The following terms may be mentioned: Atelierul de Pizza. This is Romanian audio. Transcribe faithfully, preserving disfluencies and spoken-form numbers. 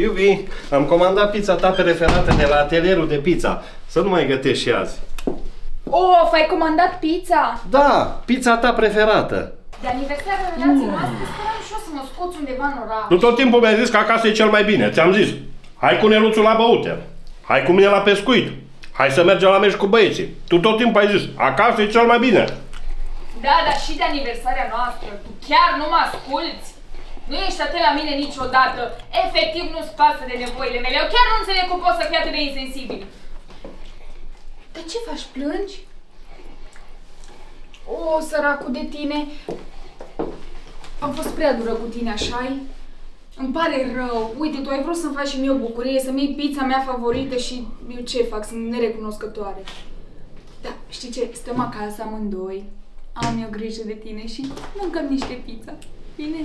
Iubi, am comandat pizza ta preferată de la Atelierul de Pizza. Să nu mai gătești și azi. Of, ai comandat pizza? Da, pizza ta preferată. De aniversarea relației noastre, speram și eu să mă scoți undeva în oraș. Nu tot timpul mi-ai zis că acasă e cel mai bine. Ți-am zis, hai cu Neluțul la băute, hai cu mine la pescuit, hai să mergem la meci cu băieții. Tu tot timpul ai zis, acasă e cel mai bine. Da, dar și de aniversarea noastră, tu chiar nu mă asculți? Nu ești atât la mine niciodată. Efectiv nu-ți pasă de nevoile mele. Eu chiar nu înțeleg cum poți să fii atât de insensibil. Dar ce faci? Plângi? O, săracul de tine. Am fost prea dură cu tine, așa-i? Îmi pare rău. Uite, tu ai vrut să-mi faci și mie o bucurie, să-mi iei pizza mea favorită și eu ce fac? Sunt nerecunoscătoare. Da, știi ce? Stăm acasă amândoi. Am eu grijă de tine și mâncăm niște pizza. Bine?